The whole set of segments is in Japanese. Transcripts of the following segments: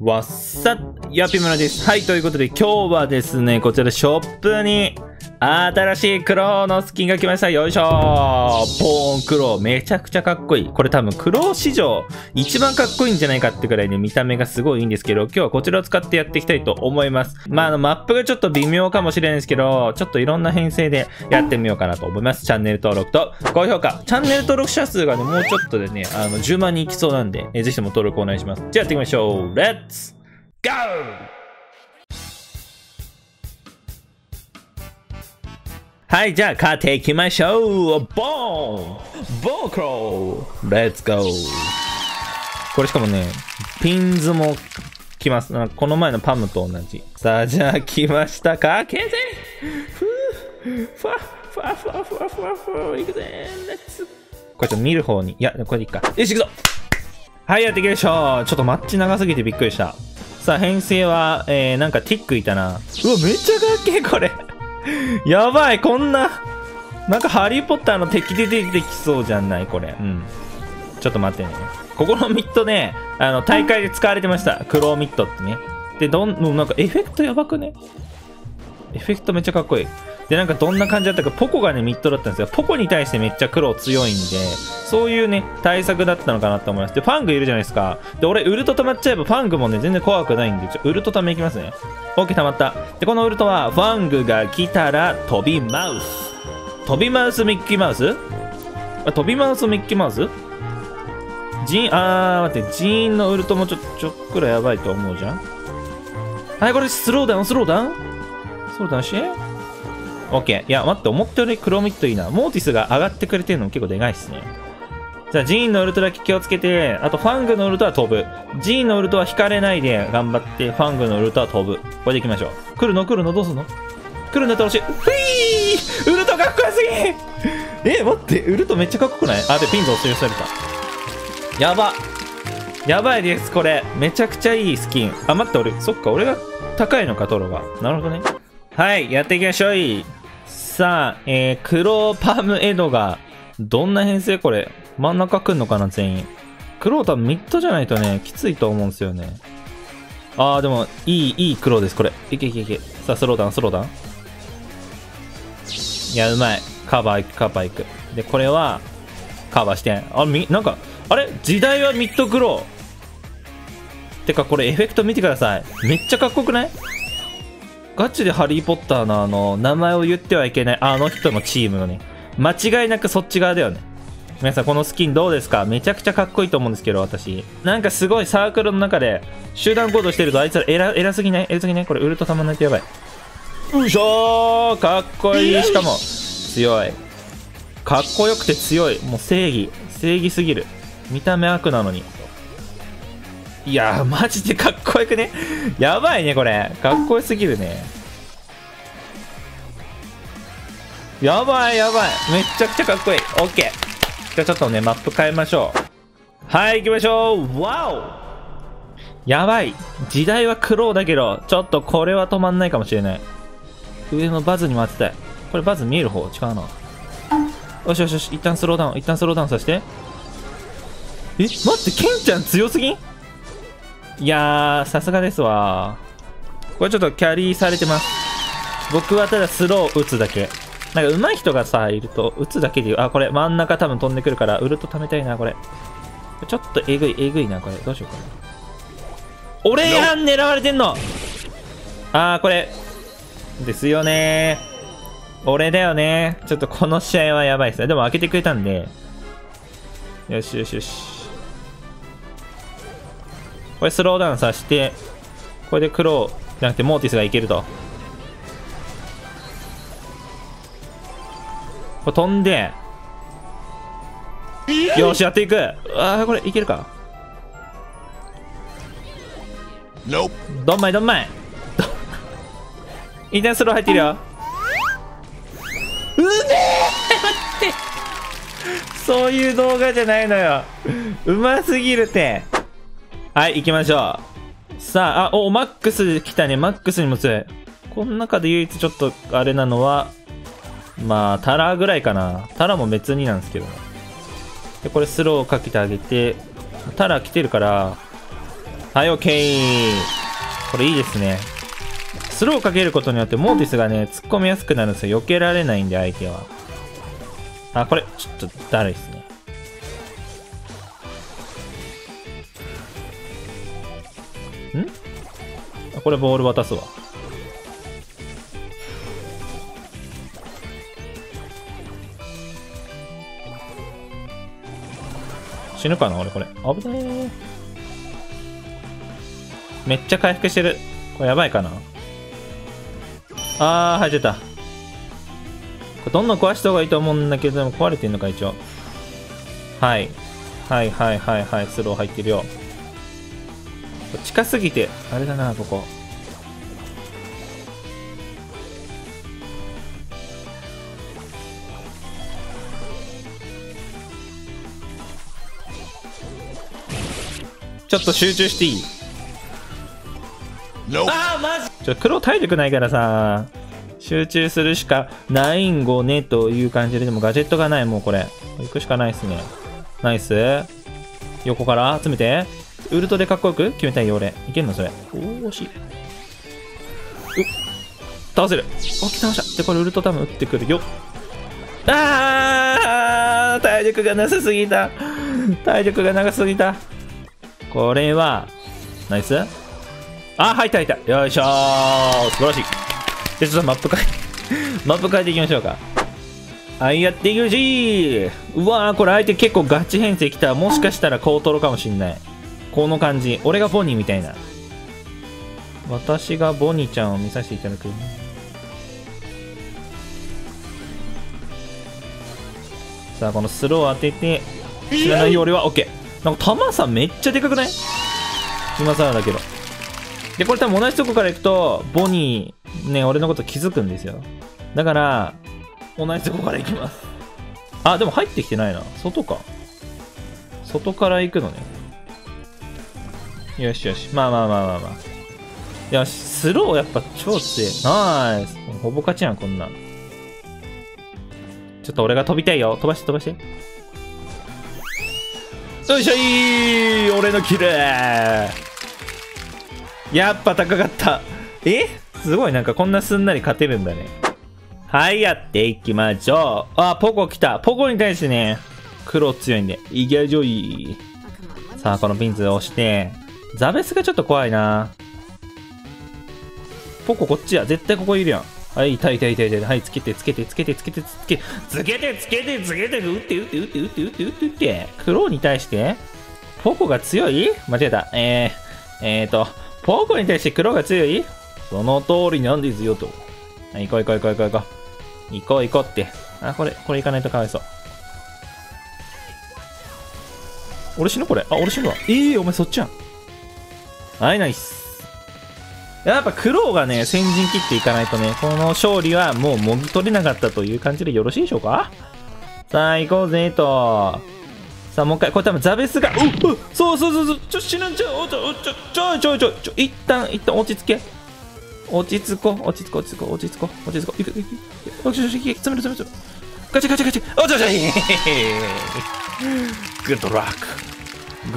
わっさやぴむらです。はい、ということで今日はですね、こちらショップに新しいクロのスキンが来ました。よいしょー。ポーンクロめちゃくちゃかっこいい。これ多分クロ史上一番かっこいいんじゃないかってくらいね、見た目がすごいいいんですけど、今日はこちらを使ってやっていきたいと思います。マップがちょっと微妙かもしれないですけど、ちょっといろんな編成でやってみようかなと思います。チャンネル登録と高評価。チャンネル登録者数がね、もうちょっとでね、10万人いきそうなんで、ぜひとも登録お願いします。じゃあやっていきましょう。レッツゴー。はい、じゃあ勝っていきましょう。ボーンボークローレッツゴー。これしかもね、ピンズも来ます。なんかこの前のパムと同じ。さあ、じゃあ来ましたか。けぜふぅふわふわふわふわふわふわいくぜレッツ。これちょっと見る方に。いや、これでいいか。よし、行くぞ。はい、やっていきましょう。ちょっとマッチ長すぎてびっくりした。さあ、編成は、なんかティックいたな。うわ、めっちゃかっけえ、これ。やばい、こんな、なんかハリーポッターの敵で出てきそうじゃないこれ。うん。ちょっと待ってね。ここのミッドね、大会で使われてました。クローミッドってね。で、なんかエフェクトやばくね？エフェクトめっちゃかっこいい。で、なんかどんな感じだったか、ポコがね、ミッドだったんですが、ポコに対してめっちゃ黒強いんで、そういうね、対策だったのかなと思います。で、ファングいるじゃないですか。で、俺、ウルト溜まっちゃえば、ファングもね、全然怖くないんで、ウルト溜めいきますね。OK、溜まった。で、このウルトは、ファングが来たら、飛びマウス。飛びマウス、ミッキーマウス？あ、飛びマウス、ミッキーマウス？待って、ジーンのウルトもちょっくらやばいと思うじゃん。はい、これ、スローダウンし。オッケー。いや、待って、思ったよりクロミットいいな。モーティスが上がってくれてるのも結構でかいっすね。じゃあ、ジーンのウルトだけ気をつけて、あと、ファングのウルトは飛ぶ。ジーンのウルトは引かれないで頑張って、ファングのウルトは飛ぶ。これでいきましょう。来るのどうすんの？来るの楽しい。ふいーウルトかっこよすぎー。待って、ウルトめっちゃかっこよくない？あ、で、ピンズ押し寄せられた。やばいです、これ。めちゃくちゃいいスキン。あ、待って、そっか、俺が高いのか、トロが。なるほどね。はい、やっていきましょうい。さあ、クローパムエドが、どんな編成これ。真ん中来んのかな、全員。クロー多分ミッドじゃないとね、きついと思うんですよね。でも、いいクローです、これ。いけ。さあ、スローダウン。いや、うまい。カバーいく。で、これは、カバーして。なんか、あれ時代はミッドクロー。てか、これエフェクト見てください。めっちゃかっこよくない？ガチでハリー・ポッターの名前を言ってはいけないあの人のチームのね、間違いなくそっち側だよね。皆さんこのスキンどうですか？めちゃくちゃかっこいいと思うんですけど、私。なんかすごいサークルの中で集団行動してるとあいつら偉すぎないこれウルトたまんないとやばい。うしょーかっこいい。しかも、強い。かっこよくて強い。もう正義すぎる。見た目悪なのに。いやー、マジでかっこよくね？やばいね、これ。かっこよすぎるね。やばい。めちゃくちゃかっこいい。オッケー。じゃあちょっとね、マップ変えましょう。はい、行きましょう。わお！やばい。時代は苦労だけど、ちょっとこれは止まんないかもしれない。上のバズに回ってたい。これバズ見える方？違うな。よし。一旦スローダウンさせて。待って、ケンちゃん強すぎん？いやー、さすがですわ。これちょっとキャリーされてます。僕はただスロー打つだけ。なんか上手い人がさ、いると打つだけで、これ真ん中多分飛んでくるから、ウルト貯めたいな、これ。ちょっとえぐいな、これ。どうしようかな。俺やん、狙われてんの！これ。ですよねー。俺だよねー。ちょっとこの試合はやばいっすね。でも開けてくれたんで。よし。これスローダウンさせて、これで黒じゃなくてモーティスがいけると。これ飛んで、よし、やっていく。これいけるか。どんまい。一旦スロー入ってるよ。うめえ！待って。そういう動画じゃないのよ。うますぎるって。はい、行きましょう。さあ、マックス来たね。マックスにも強い。この中で唯一ちょっと、あれなのは、タラぐらいかな。タラも別になんですけど。で、これスローかけてあげて、タラ来てるから、はい、OK。これいいですね。スローをかけることによってモーティスがね、突っ込みやすくなるんですよ。避けられないんで、相手は。あ、これ、ちょっとだるいですね。ん？これボール渡すわ。死ぬかな俺これ。危ねえ。めっちゃ回復してる。これやばいかな。あー、入っちゃった。これどんどん壊した方がいいと思うんだけど、でも壊れてんのか、一応。はい。はいはいはいはい。スロー入ってるよ。近すぎてあれだな、ここちょっと集中していい？ No. あーマジちょ黒体力ないからさ、集中するしかないんごねという感じで、でもガジェットがない、もうこれ行くしかないっすね。ナイス、横から集めてウルトでかっこよく決めたいよ俺。いけんのそれ。おー、惜しい。倒せる。お、倒した。で、これウルト多分打ってくるよ。あー、体力がなさすぎた。体力が長すぎた。これは、ナイス。あー、入った入った。よいしょー。素晴らしい。で、ちょっとマップ変え、マップ変えていきましょうか。はい、やっていきましー。うわー、これ相手結構ガチ編成きた。もしかしたらコウトロかもしんない。この感じ、俺がボニーみたいな。私がボニーちゃんを見させていただく。さあ、このスロー当てて、知らないよ俺は。オッケー。なんか弾さめっちゃでかくない？今更だけど。で、これ多分同じとこから行くと、ボニー、ね、俺のこと気づくんですよ。だから、同じとこから行きます。あ、でも入ってきてないな。外か。外から行くのね。よしよし。まあまあまあまあまあ。よし、スローやっぱ超強い。ナイス。ほぼ勝ちやん、こんなん。ちょっと俺が飛びたいよ。飛ばして飛ばして。よいしょいー、俺のキルー。やっぱ高かった。すごい、なんかこんなすんなり勝てるんだね。はい、やっていきましょう。あ、ポコ来た。ポコに対してね、黒強いんで。いきましょい。さあ、このピンズを押して、ザベスがちょっと怖いな。ポコこっちや。絶対ここいるやん。はい、痛い。はい、つけて、打って。黒に対して、ポコが強い？間違えた。ポコに対して黒が強い？その通りなんですよ、と。はい、行こうって。あ、これ行かないとかわいそう。俺死ぬこれ。あ、俺死ぬわ。お前そっちやん。はい、ナイス。やっぱ苦労がね、先陣切っていかないとね、この勝利はもうもぎ取れなかったという感じでよろしいでしょうか。さあ、行こうぜと。さあ、もう一回。これ多分ザベスが、そう。ちょ、死ぬんちゃう。ちょ、一旦落ち着け。落ち着こ。いく。詰める。ガチ。グッドラック。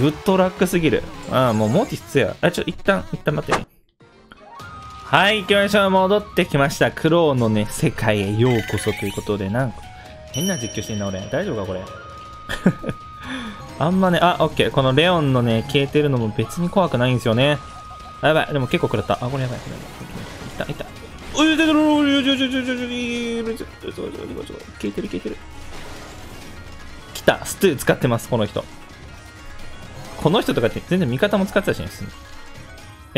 グッドラックすぎる。ああ、もうモーティス強い。あ、ちょ、一旦待って。はい、行きましょう。戻ってきました。クローのね、世界へようこそということで、なんか、変な実況してんな、俺。大丈夫か、これ。あんまね、あ、オッケー。このレオンのね、消えてるのも別に怖くないんですよね。やばい。でも結構食らった。あ、これやばい。いった。消えてる。来た、ストゥー使ってます、この人とかって全然味方も使ってたしね。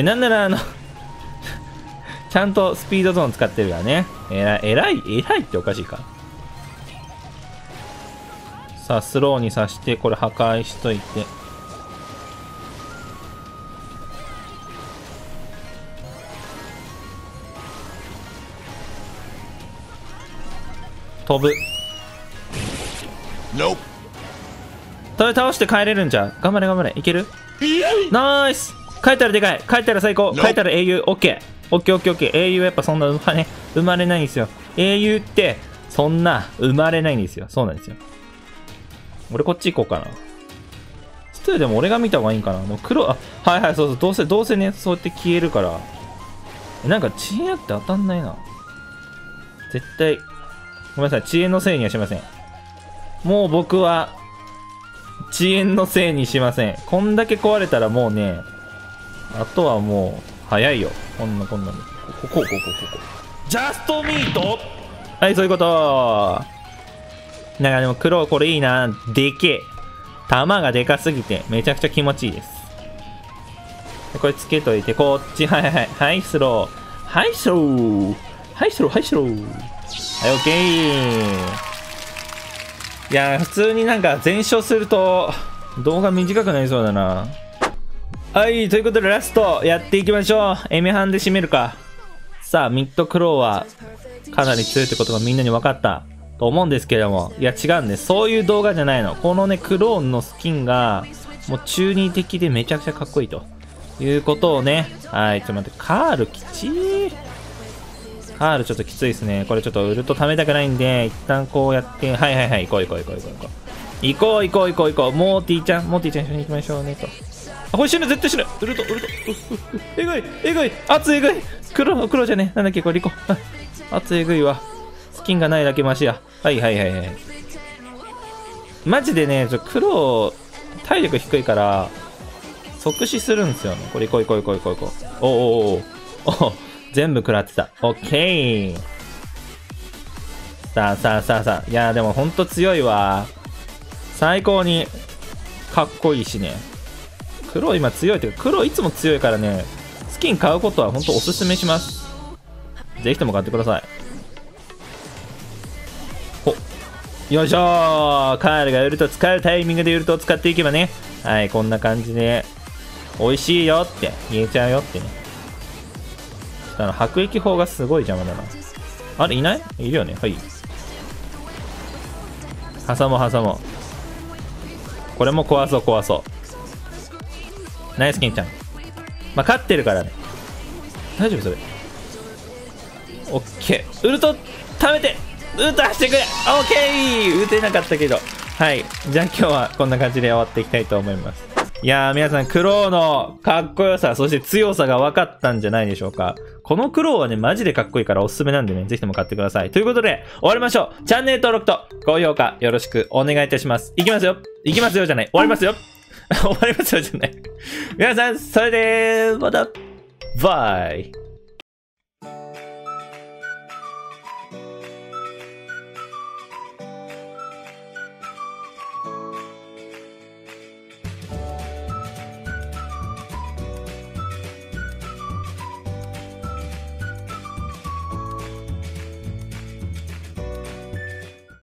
なんならちゃんとスピードゾーン使ってるからね。えらいっておかしいか。さあ、スローにさして、これ破壊しといて。飛ぶ。それ倒して帰れるんじゃん。頑張れ。いける？ナイス。帰ったらでかい。帰ったら最高。帰ったら英雄。オッケー。英雄やっぱそんな生まれないんですよ。英雄ってそんな生まれないんですよ。そうなんですよ。俺こっち行こうかな。2でも俺が見た方がいいんかな。もう黒、あ、はいはい、そうそう、どうせね、そうやって消えるから。なんか知恵やって当たんないな。絶対、ごめんなさい、知恵のせいにはしません。もう僕は、遅延のせいにしません。こんだけ壊れたらもうね、あとはもう、早いよ。こんなの。ここ。ジャストミート、はい、そういうことー。なんかでも黒、これいいな。でけえ。弾がでかすぎて、めちゃくちゃ気持ちいいです。これつけといて、こっち、はい、はい、スロー。はい、スロー。はい、スロー、はい、スロー。はい、オッケー。いやー、普通になんか全勝すると動画短くなりそうだな。はい、ということでラストやっていきましょう。エメハンで締めるか。さあ、ミッドクローはかなり強いってことがみんなに分かったと思うんですけれども、いや違うんです。そういう動画じゃないの。このね、クローンのスキンがもう中二的でめちゃくちゃかっこいいということをね。はい、ちょっと待って、カールきちー。カールちょっときついですね。これちょっとウルト貯めたくないんで、一旦こうやって、はい、行こう。モーティちゃん一緒に行きましょうねと。あ、これ死ぬ、絶対死ぬ。ウルト。えぐい。熱えぐい。黒じゃね。なんだっけ、これリコ。熱えぐいわ。スキンがないだけマシや。はい。マジでね、黒、体力低いから、即死するんですよね。これ行こう。おお。全部食らってた。オッケー。さあ。いやー、でもほんと強いわ。最高にかっこいいしね。黒今強いっていうか、黒いつも強いからね、スキン買うことはほんとおすすめします。ぜひとも買ってください。ほっ。よいしょー。カールがウルト使うタイミングでウルトを使っていけばね。はい、こんな感じで、美味しいよって言えちゃうよってね。迫撃砲がすごい邪魔だな。あれ、いない？いるよね。はい。挟もう。これも壊そう。ナイスケンちゃん。まあ、勝ってるからね。大丈夫それ。オッケー。ウルト、貯めてウルト走ってくれ。オッケー。打てなかったけど。はい。じゃあ今日はこんな感じで終わっていきたいと思います。いやー、皆さん、クローのかっこよさ、そして強さが分かったんじゃないでしょうか。このクローはね、マジでかっこいいからおすすめなんでね、ぜひとも買ってください。ということで、終わりましょう。チャンネル登録と高評価よろしくお願いいたします。いきますよじゃない。終わりますよじゃない。皆さん、それでー、また、バイ。